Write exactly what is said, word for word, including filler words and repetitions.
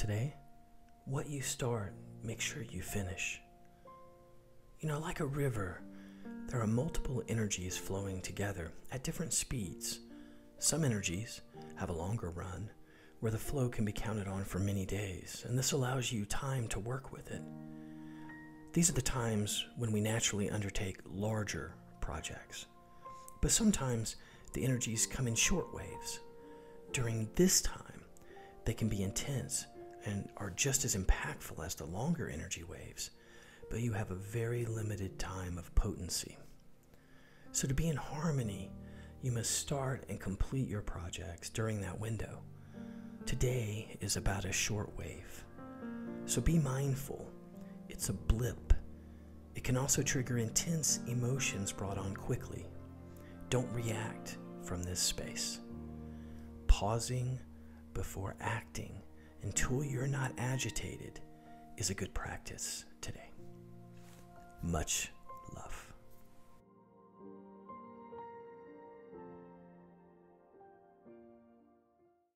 today. What you start, make sure you finish. You know, like a river, there are multiple energies flowing together at different speeds. Some energies have a longer run, where the flow can be counted on for many days, and this allows you time to work with it. These are the times when we naturally undertake larger projects. But sometimes the energies come in short waves. During this time, they can be intense and are just as impactful as the longer energy waves, but you have a very limited time of potency. So to be in harmony, you must start and complete your projects during that window. Today is about a short wave, so be mindful. It's a blip. It can also trigger intense emotions brought on quickly. Don't react from this space. Pausing before acting until you're not agitated is a good practice today. Much